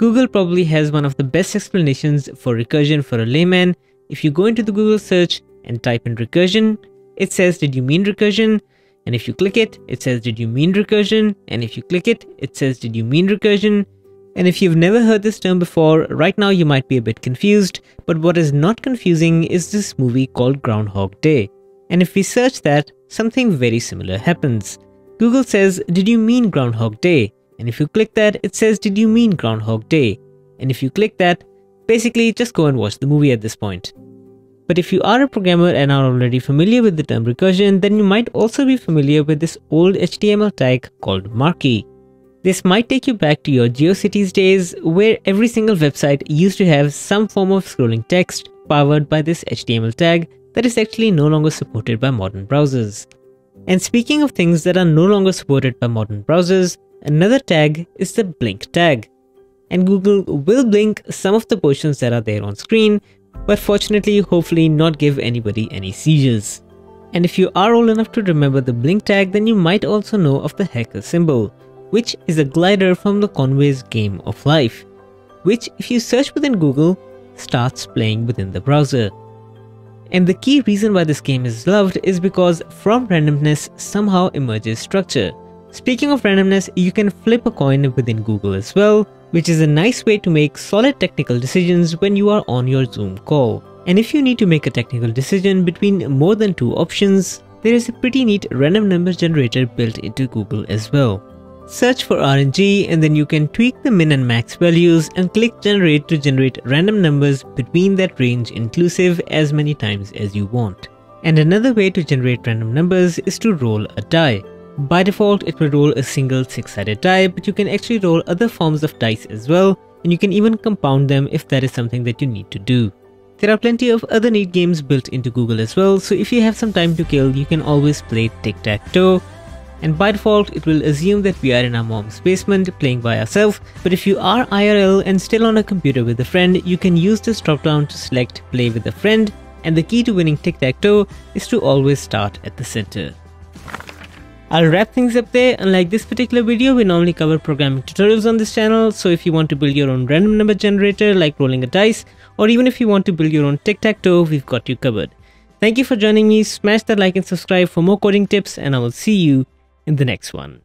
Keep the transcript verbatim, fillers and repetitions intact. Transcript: Google probably has one of the best explanations for recursion for a layman. If you go into the Google search and type in recursion, it says, did you mean recursion? And if you click it, it says, did you mean recursion? And if you click it, it says, did you mean recursion? And if you've never heard this term before, right now you might be a bit confused, but what is not confusing is this movie called Groundhog Day. And if we search that, something very similar happens. Google says, did you mean Groundhog Day? And if you click that, it says, did you mean Groundhog Day? And if you click that, basically just go and watch the movie at this point. But if you are a programmer and are already familiar with the term recursion, then you might also be familiar with this old H T M L tag called marquee. This might take you back to your GeoCities days, where every single website used to have some form of scrolling text powered by this H T M L tag that is actually no longer supported by modern browsers. And speaking of things that are no longer supported by modern browsers, another tag is the blink tag. And Google will blink some of the portions that are there on screen, but fortunately, hopefully not give anybody any seizures. And if you are old enough to remember the blink tag, then you might also know of the hacker symbol, which is a glider from the Conway's Game of Life, which if you search within Google, starts playing within the browser. And the key reason why this game is loved is because from randomness somehow emerges structure. Speaking of randomness, you can flip a coin within Google as well, which is a nice way to make solid technical decisions when you are on your Zoom call. And if you need to make a technical decision between more than two options, there is a pretty neat random number generator built into Google as well. Search for R N G and then you can tweak the min and max values and click generate to generate random numbers between that range inclusive as many times as you want. And another way to generate random numbers is to roll a die. By default, it will roll a single six-sided die, but you can actually roll other forms of dice as well, and you can even compound them if that is something that you need to do. There are plenty of other neat games built into Google as well, so if you have some time to kill, you can always play tic-tac-toe. And by default, it will assume that we are in our mom's basement playing by ourselves, but if you are I R L and still on a computer with a friend, you can use this drop-down to select play with a friend, and the key to winning tic-tac-toe is to always start at the center. I'll wrap things up there. Unlike this particular video, we normally cover programming tutorials on this channel, so if you want to build your own random number generator like rolling a dice, or even if you want to build your own tic-tac-toe, we've got you covered. Thank you for joining me, smash that like and subscribe for more coding tips, and I will see you in the next one.